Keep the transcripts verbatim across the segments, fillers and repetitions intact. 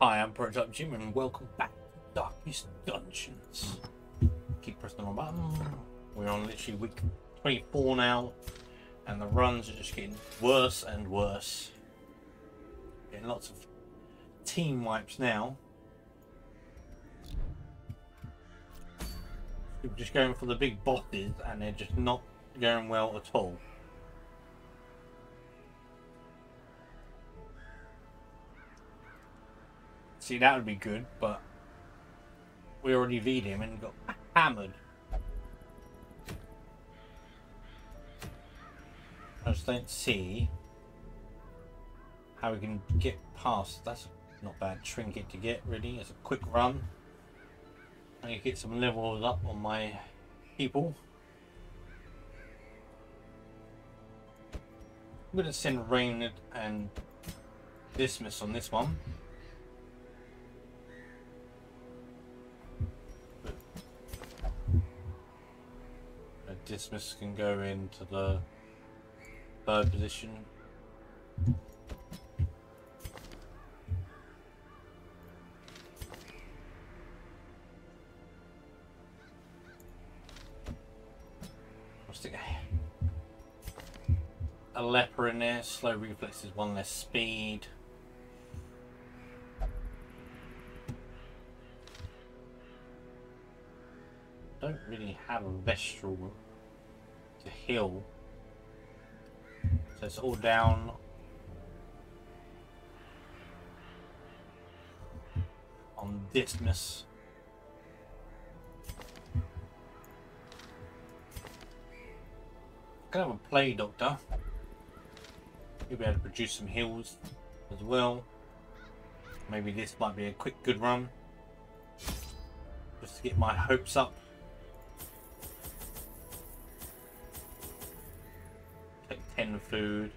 Hi, I'm Project Jim, and welcome back to Darkest Dungeons. Keep pressing the wrong button. We're on literally week twenty-four now, and the runs are just getting worse and worse. Getting lots of team wipes now. We're just going for the big bosses, and they're just not going well at all. See, that would be good, but we already V'd him and got hammered. I just don't see how we can get past. That's not a bad trinket to get, really. It's a quick run. I need to get some levels up on my people. I'm going to send Reynauld and Dismas on this one. Dismas can go into the third position. I'll stick a leper in there. Slow reflexes, one less speed. Don't really have a vestral to heal, so it's all down on Dismas. Can have a play doctor. You'll be able to produce some heals as well. Maybe this might be a quick good run, just to get my hopes up. ten food,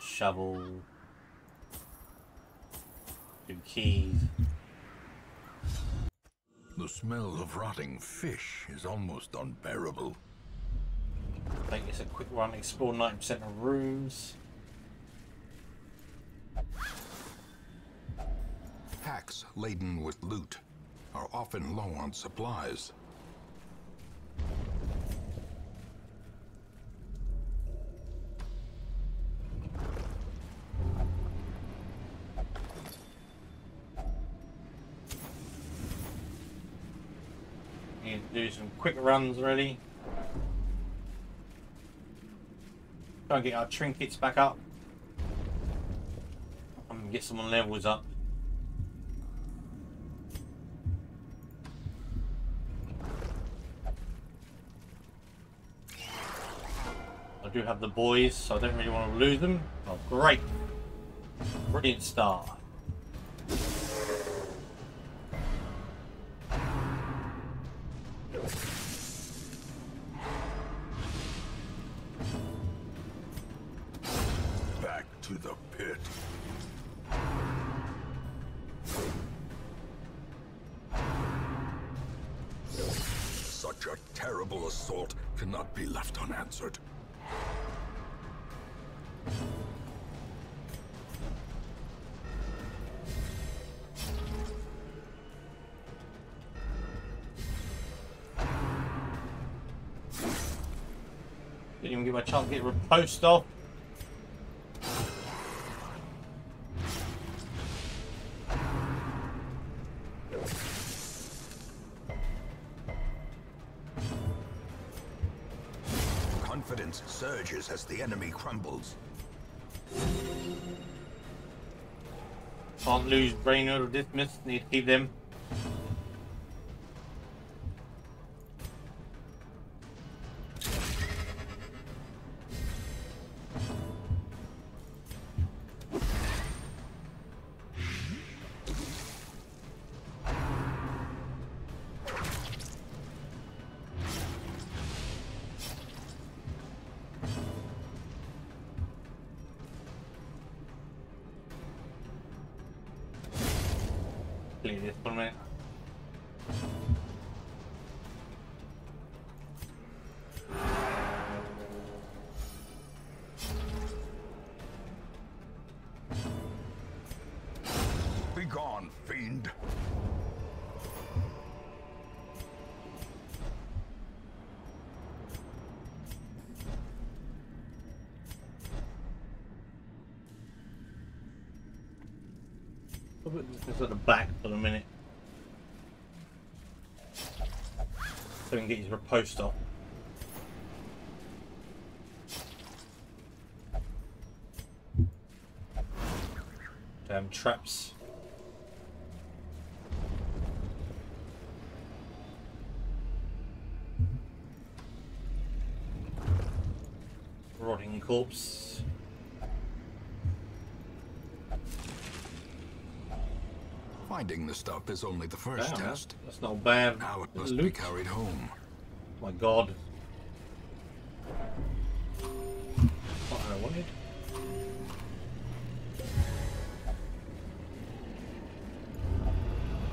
shovel, two keys. The smell of rotting fish is almost unbearable. I think it's a quick run, explore ninety percent of rooms. Packs laden with loot are often low on supplies. Do some quick runs, really. Try and get our trinkets back up and get some levels up. I do have the boys, so I don't really want to lose them. Oh, great! Brilliant start. Didn't even give my chance to get riposted off. Confidence surges as the enemy crumbles. Can't lose Reynauld or Dismas, need to keep them. This one minute. fiend. Just at the back for a minute, so we can get his riposte off. Damn traps. Rotting corpse. Finding the stuff is only the first Damn, test. That's not bad. Now it must be carried home. My God. What I wanted.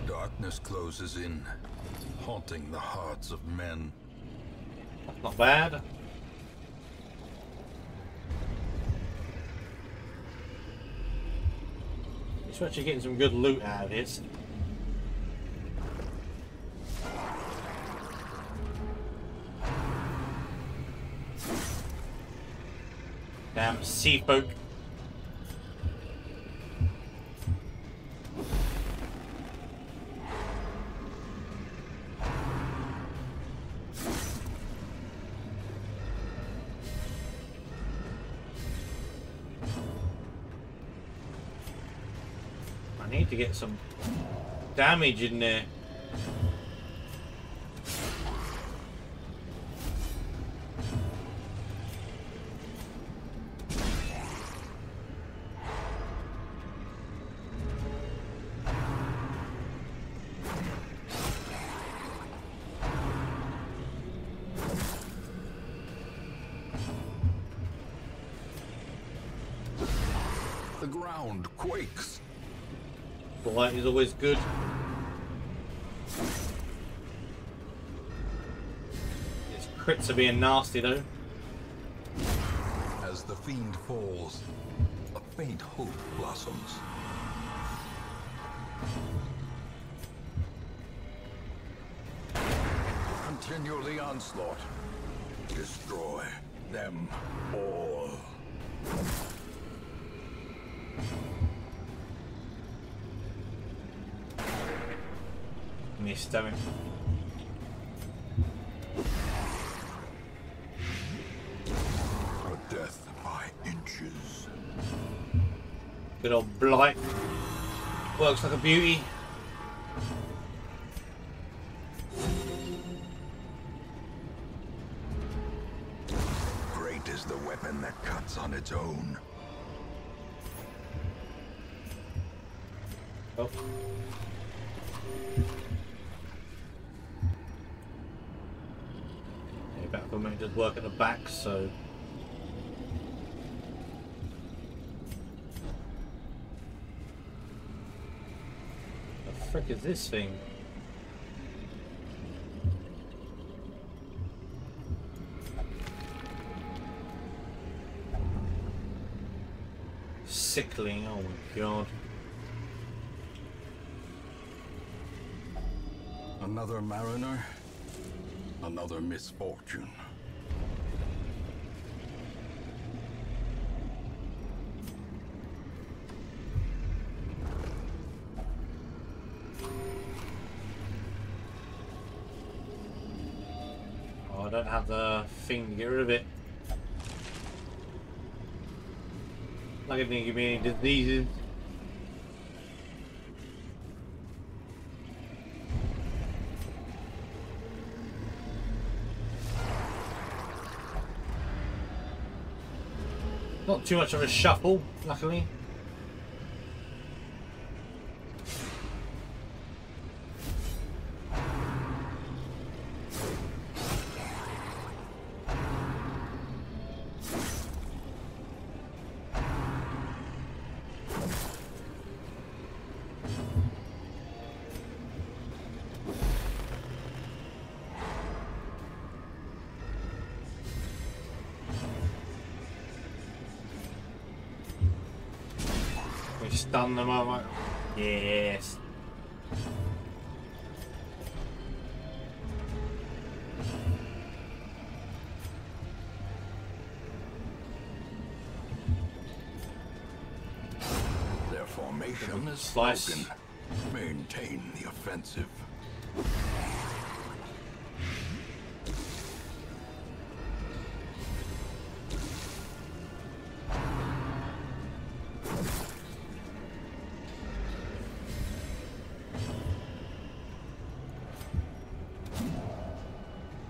Darkness closes in, haunting the hearts of men. That's not bad. So actually getting some good loot out of this. Damn sea folk. To get some damage in there. The ground quakes. The light is always good. These crits are being nasty though. As the fiend falls, a faint hope blossoms. Continue the onslaught. Destroy them all. Missed, damn it. A death by inches. Good old blight. Works like a beauty. Great is the weapon that cuts on its own. Oh. It does work at the back, so what the frick is this thing? Sickling, oh my God. Another mariner, another misfortune. I don't have the thing to get rid of it. Not going to give me any diseases. Not too much of a shuffle, luckily. Stun them, I'm like, yes, Information is spoken. Maintain the offensive.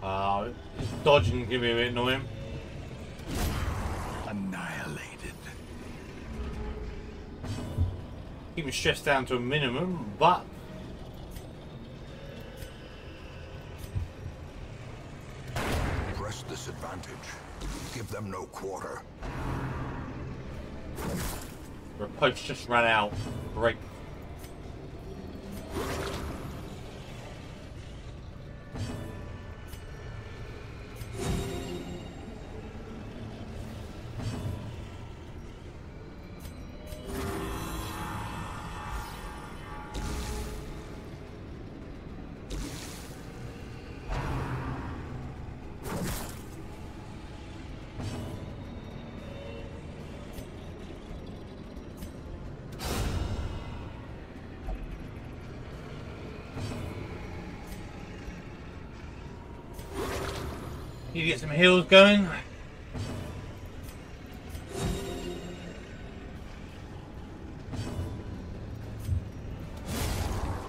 Uh, dodging can be a bit annoying. Annihilated. Keep my stress down to a minimum, but press this advantage. Give them no quarter. Our pokes just ran out. Break. You get some heals going.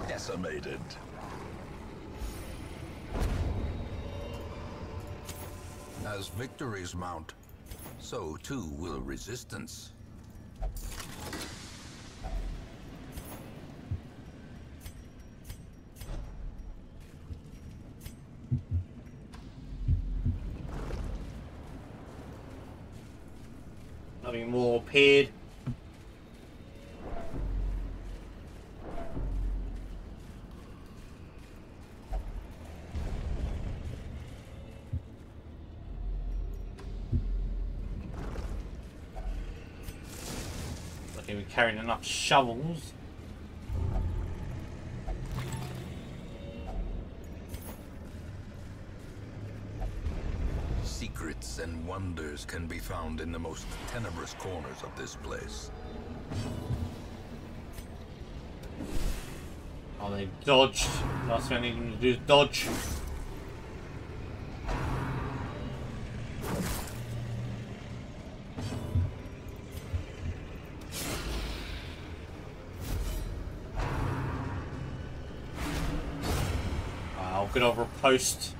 Decimated. As victories mount, so too will resistance. More appeared. Okay, we're carrying enough shovels. Secrets and wonders can be found in the most tenebrous corners of this place. Oh, they dodged. Last thing I need them to do is dodge. I'll get over a post.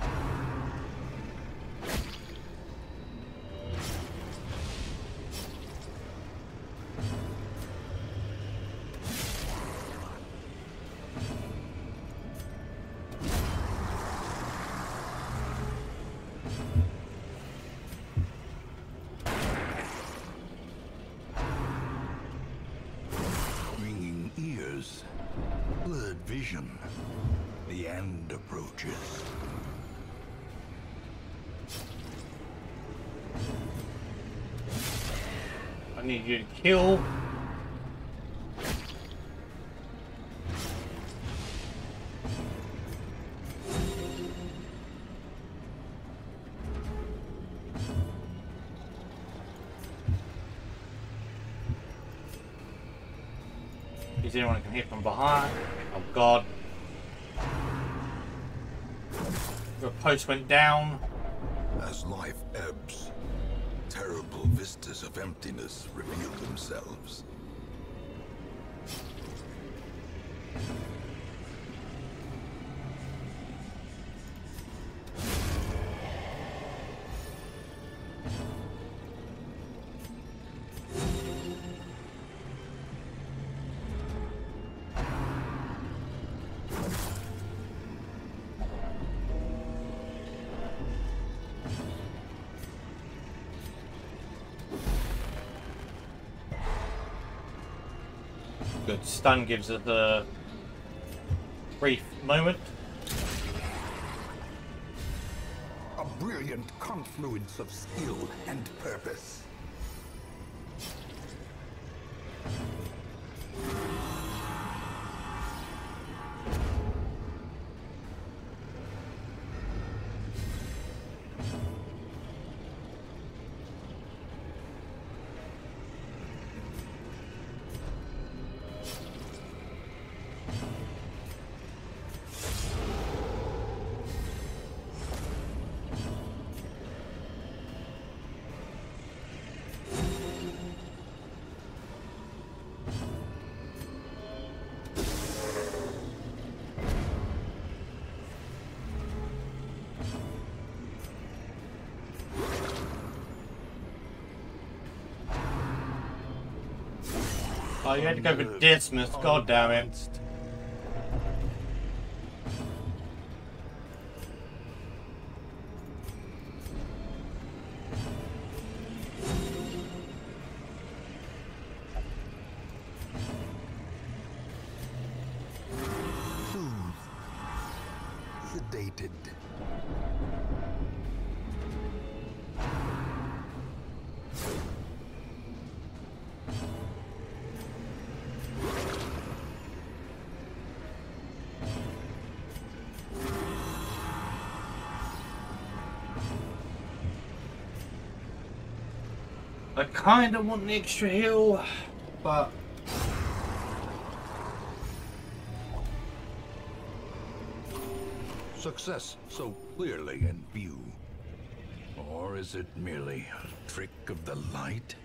The end approaches. I need you to kill. Is anyone who can hit from behind? Oh God. The post went down. As life ebbs, terrible vistas of emptiness reveal themselves. Good. Stun gives it a brief moment. A brilliant confluence of skill and purpose. Oh, you had to go for Dismas, god damn it. I kind of want an extra heal, but... Success so clearly in view. Or is it merely a trick of the light?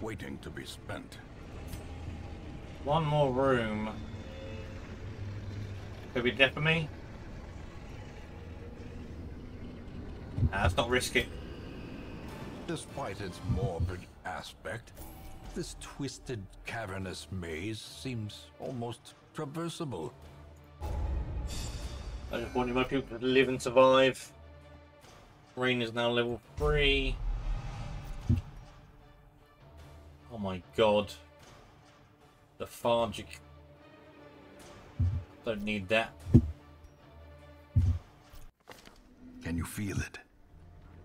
Waiting to be spent. One more room. Could be death for me. Nah, let's not risk it. Despite its morbid aspect, this twisted, cavernous maze seems almost traversable. I just wanted my people to live and survive. Rain is now level three. Oh my god. Lethargic. Don't need that. Can you feel it?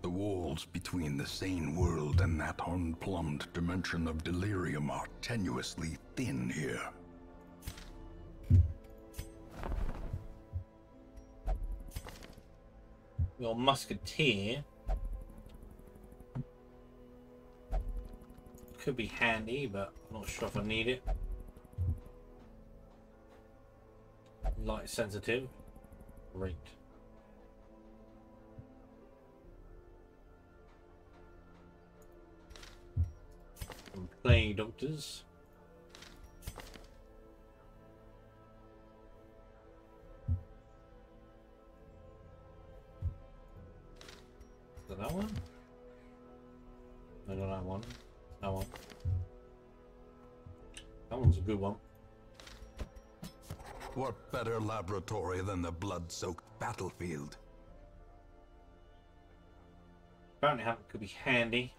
The walls between the sane world and that unplumbed dimension of delirium are tenuously thin here. Your musketeer could be handy, but I'm not sure if I need it. Light sensitive. Great. And play doctors. Is that that one? I don't know that one. That one. That one's a good one. What better laboratory than the blood-soaked battlefield? Apparently that could be handy.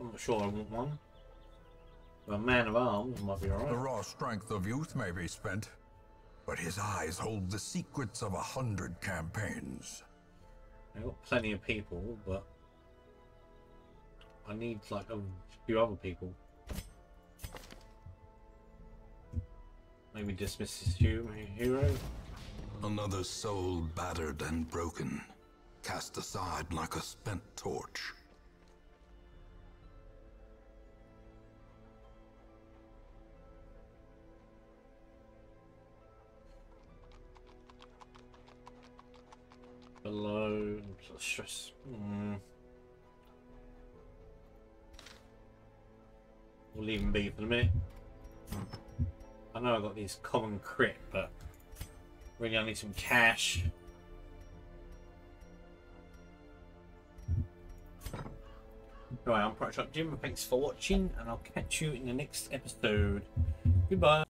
I'm not sure I want one. But a man of arms might be alright. The raw strength of youth may be spent, but his eyes hold the secrets of a hundred campaigns. I've got plenty of people, but... I need like a few other people. Maybe dismiss this hero. Another soul battered and broken, cast aside like a spent torch. Below, stress. Mm. We'll leave him be for a minute. I know I've got these common crit, but really I need some cash. Right, I'm Project Jim, thanks for watching, and I'll catch you in the next episode. Goodbye.